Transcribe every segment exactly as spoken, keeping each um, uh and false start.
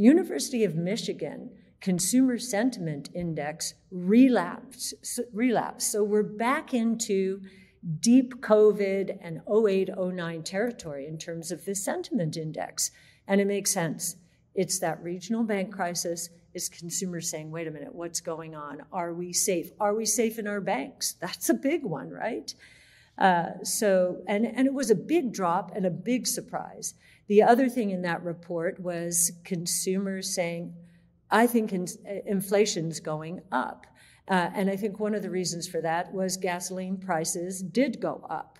University of Michigan Consumer Sentiment Index relapsed, relapsed. So we're back into deep COVID and oh eight, oh nine territory in terms of this sentiment index. And it makes sense. It's that regional bank crisis. It's consumers saying, wait a minute, what's going on? Are we safe? Are we safe in our banks? That's a big one, right? Uh, so, and, and it was a big drop and a big surprise. The other thing in that report was consumers saying, I think in, inflation's going up. Uh, and I think one of the reasons for that was gasoline prices did go up.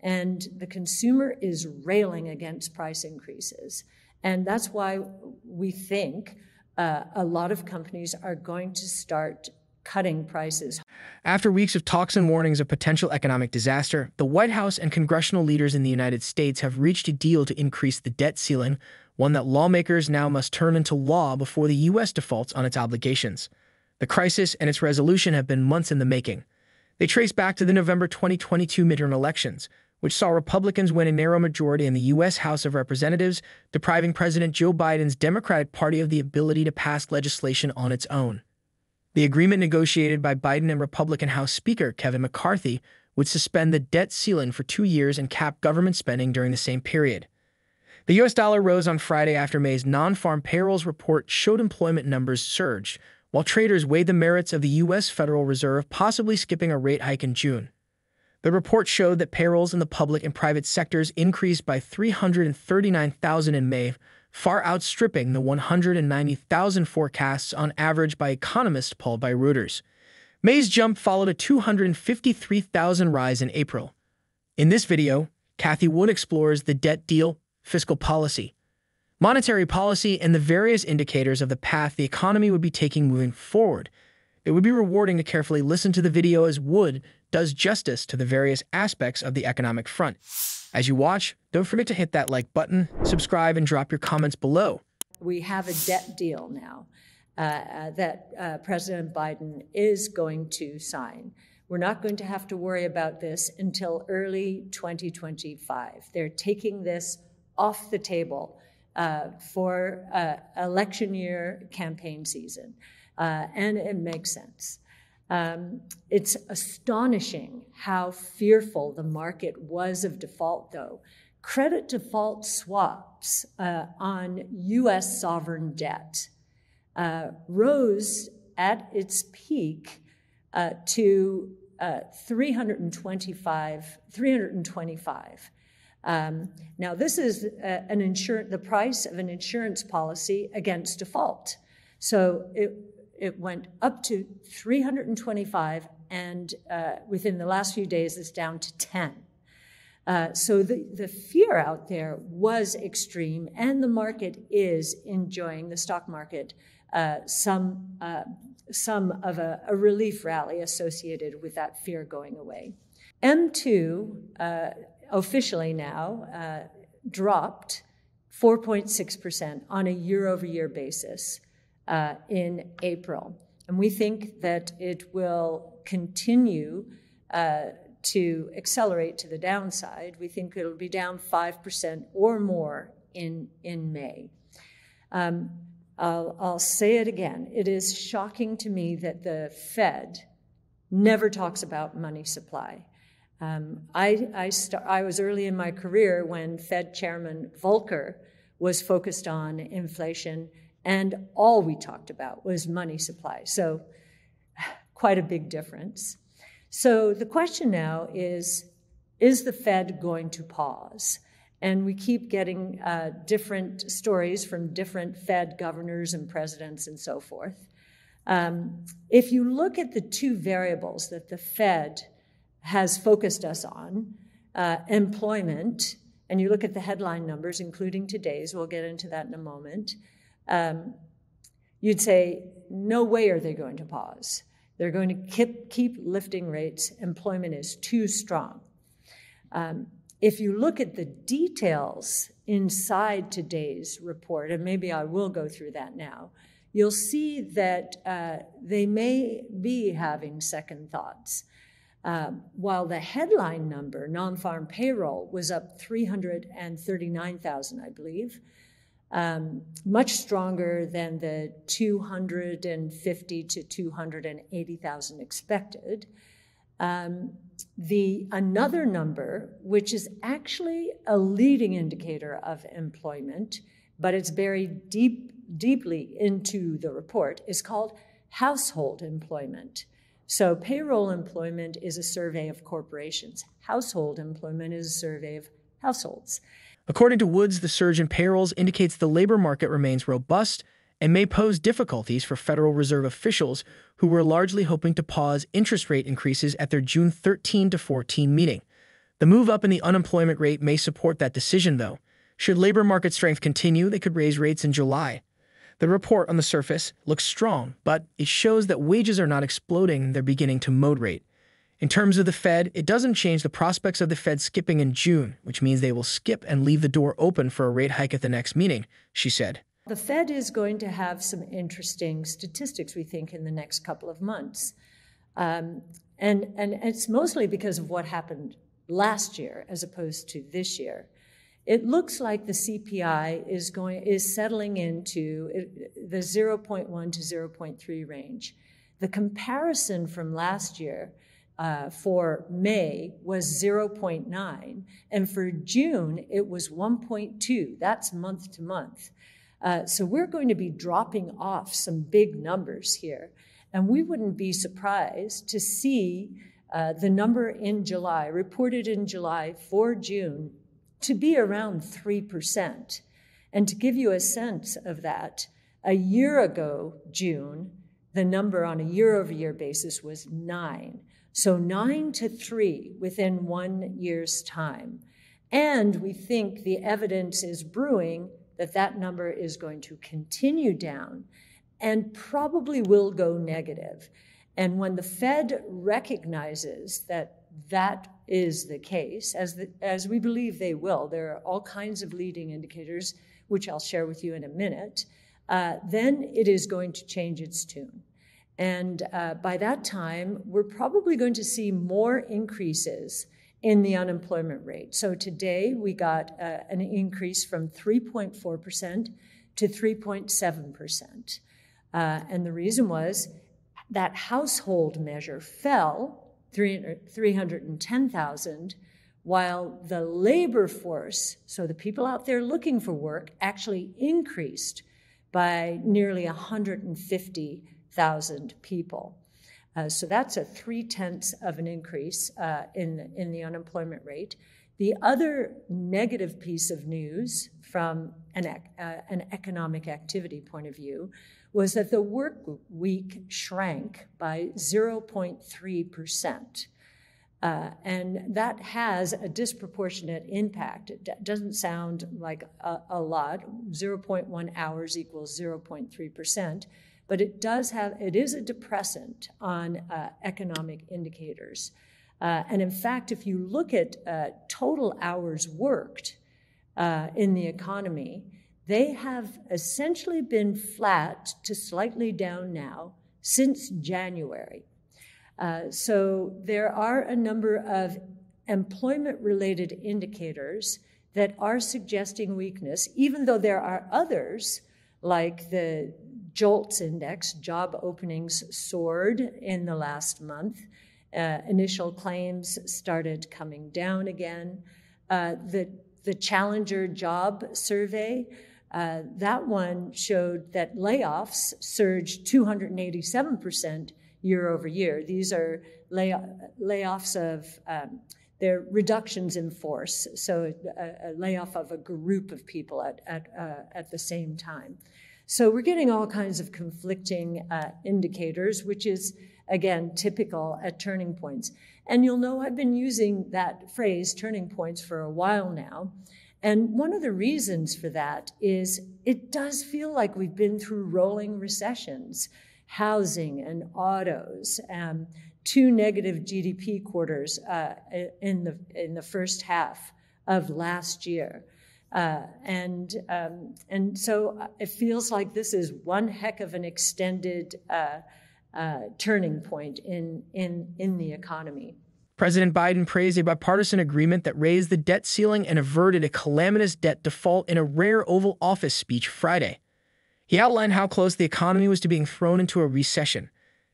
And the consumer is railing against price increases. And that's why we think uh, a lot of companies are going to start cutting prices. After weeks of talks and warnings of potential economic disaster, the White House and congressional leaders in the United States have reached a deal to increase the debt ceiling, one that lawmakers now must turn into law before the U S defaults on its obligations. The crisis and its resolution have been months in the making. They trace back to the November twenty twenty-two midterm elections, which saw Republicans win a narrow majority in the U S House of Representatives, depriving President Joe Biden's Democratic Party of the ability to pass legislation on its own. The agreement negotiated by Biden and Republican House Speaker Kevin McCarthy would suspend the debt ceiling for two years and cap government spending during the same period. The U S dollar rose on Friday after May's non-farm payrolls report showed employment numbers surged, while traders weighed the merits of the U S Federal Reserve possibly skipping a rate hike in June. The report showed that payrolls in the public and private sectors increased by three hundred thirty-nine thousand in May, far outstripping the one hundred ninety thousand forecasts on average by economists polled by Reuters. May's jump followed a two hundred fifty-three thousand rise in April. In this video, Cathie Wood explores the debt deal, fiscal policy, monetary policy, and the various indicators of the path the economy would be taking moving forward. It would be rewarding to carefully listen to the video as Wood does justice to the various aspects of the economic front. As you watch, don't forget to hit that like button, subscribe, and drop your comments below. We have a debt deal now uh, that uh, President Biden is going to sign. We're not going to have to worry about this until early twenty twenty-five. They're taking this off the table uh, for uh, election year campaign season. Uh, and it makes sense. Um, it's astonishing how fearful the market was of default, though. Credit default swaps uh, on U S sovereign debt uh, rose at its peak uh, to uh, three hundred twenty-five. three hundred twenty-five. Um, now, this is uh, an insurance, the price of an insurance policy against default. So it. It went up to three hundred twenty-five, and uh, within the last few days, it's down to ten. Uh, so the, the fear out there was extreme, and the market is enjoying, the stock market, uh, some, uh, some of a, a relief rally associated with that fear going away. M two uh, officially now uh, dropped four point six percent on a year-over-year basis. Uh, in April. And we think that it will continue uh, to accelerate to the downside. We think it'll be down five percent or more in, in May. Um, I'll, I'll say it again. It is shocking to me that the Fed never talks about money supply. Um, I, I, st- I was early in my career when Fed Chairman Volcker was focused on inflation, and all we talked about was money supply. So quite a big difference. So the question now is, is the Fed going to pause? And we keep getting uh, different stories from different Fed governors and presidents and so forth. Um, if you look at the two variables that the Fed has focused us on, uh, employment, and you look at the headline numbers, including today's, we'll get into that in a moment, Um, you'd say, no way are they going to pause. They're going to keep, keep lifting rates. Employment is too strong. Um, if you look at the details inside today's report, and maybe I will go through that now, you'll see that uh, they may be having second thoughts. Uh, while the headline number, non-farm payroll, was up three hundred thirty-nine thousand, I believe, um, much stronger than the two hundred fifty to two hundred eighty thousand expected. Um, the another number, which is actually a leading indicator of employment, but it's buried deep, deeply into the report, is called household employment. So payroll employment is a survey of corporations. Household employment is a survey of households. According to Woods, the surge in payrolls indicates the labor market remains robust and may pose difficulties for Federal Reserve officials who were largely hoping to pause interest rate increases at their June thirteenth to fourteenth meeting. The move up in the unemployment rate may support that decision, though. Should labor market strength continue, they could raise rates in July. The report on the surface looks strong, but it shows that wages are not exploding, they're beginning to moderate. In terms of the Fed, it doesn't change the prospects of the Fed skipping in June, which means they will skip and leave the door open for a rate hike at the next meeting, she said. The Fed is going to have some interesting statistics, we think, in the next couple of months. Um, and, and it's mostly because of what happened last year as opposed to this year. It looks like the C P I is going is settling into the zero point one to zero point three range. The comparison from last year uh, for May was zero point nine, and for June it was one point two. That's month to month. Uh, so we're going to be dropping off some big numbers here, and we wouldn't be surprised to see uh, the number in July, reported in July for June, to be around three percent. And to give you a sense of that, a year ago, June, the number on a year-over-year basis was nine. So nine to three within one year's time. And we think the evidence is brewing that that number is going to continue down and probably will go negative. And when the Fed recognizes that that is the case, as, the, as we believe they will. There are all kinds of leading indicators, which I'll share with you in a minute. Uh, then it is going to change its tune. And uh, by that time, we're probably going to see more increases in the unemployment rate. So today we got uh, an increase from three point four percent to three point seven percent. Uh, and the reason was that household measure fell three hundred ten thousand, while the labor force, so the people out there looking for work, actually increased by nearly one hundred fifty thousand people. Uh, so that's a three-tenths of an increase uh, in, the, in the unemployment rate. The other negative piece of news from an, ec- uh, an economic activity point of view was that the work week shrank by zero point three percent. Uh, and that has a disproportionate impact. It d- doesn't sound like a, a lot. zero point one hours equals zero point three percent, but it does have, it is a depressant on uh, economic indicators. Uh, and in fact, if you look at uh, total hours worked uh, in the economy, they have essentially been flat to slightly down now since January. Uh, so there are a number of employment-related indicators that are suggesting weakness, even though there are others, like the JOLTS index, job openings soared in the last month. Uh, initial claims started coming down again. Uh, the, the Challenger Job Survey, uh, that one showed that layoffs surged two hundred eighty-seven percent year over year. These are lay, layoffs of, um, they're reductions in force, so a, a layoff of a group of people at, at, uh, at the same time. So we're getting all kinds of conflicting uh, indicators, which is, again, typical at turning points. And you'll know I've been using that phrase, turning points, for a while now. And one of the reasons for that is it does feel like we've been through rolling recessions, housing and autos, um, two negative G D P quarters uh, in the in the first half of last year. Uh, and um, and so it feels like this is one heck of an extended uh Uh, turning point in, in, in the economy. President Biden praised a bipartisan agreement that raised the debt ceiling and averted a calamitous debt default in a rare Oval Office speech Friday. He outlined how close the economy was to being thrown into a recession.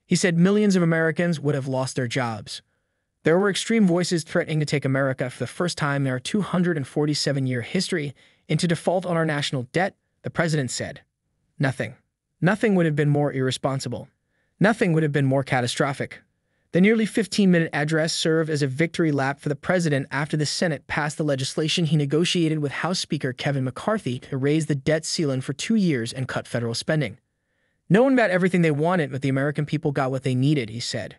He said millions of Americans would have lost their jobs. There were extreme voices threatening to take America for the first time in our two hundred forty-seven year history into default on our national debt, the president said. Nothing. Nothing would have been more irresponsible. Nothing would have been more catastrophic. The nearly fifteen minute address served as a victory lap for the president after the Senate passed the legislation he negotiated with House Speaker Kevin McCarthy to raise the debt ceiling for two years and cut federal spending. No one got everything they wanted, but the American people got what they needed, he said.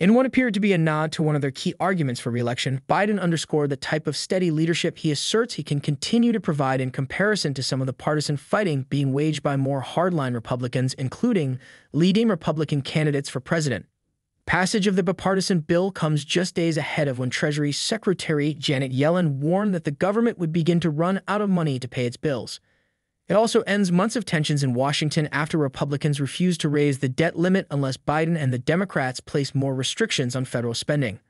In what appeared to be a nod to one of their key arguments for re-election, Biden underscored the type of steady leadership he asserts he can continue to provide in comparison to some of the partisan fighting being waged by more hardline Republicans, including leading Republican candidates for president. Passage of the bipartisan bill comes just days ahead of when Treasury Secretary Janet Yellen warned that the government would begin to run out of money to pay its bills. It also ends months of tensions in Washington after Republicans refused to raise the debt limit unless Biden and the Democrats place more restrictions on federal spending.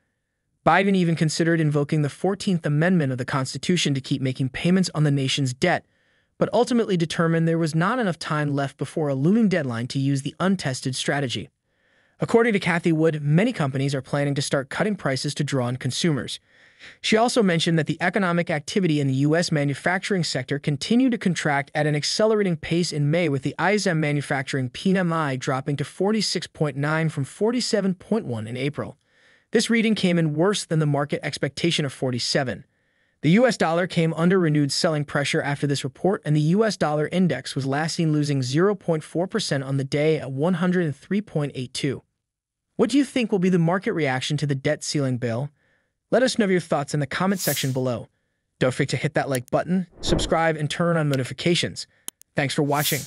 Biden even considered invoking the fourteenth amendment of the Constitution to keep making payments on the nation's debt, but ultimately determined there was not enough time left before a looming deadline to use the untested strategy. According to Cathie Wood, many companies are planning to start cutting prices to draw in consumers. She also mentioned that the economic activity in the U S manufacturing sector continued to contract at an accelerating pace in May, with the I S M manufacturing P M I dropping to forty-six point nine from forty-seven point one in April. This reading came in worse than the market expectation of forty-seven. The U S dollar came under renewed selling pressure after this report, and the U S dollar index was last seen losing zero point four percent on the day at one oh three point eight two. What do you think will be the market reaction to the debt ceiling bill? Let us know your thoughts in the comment section below. Don't forget to hit that like button, subscribe, and turn on notifications. Thanks for watching.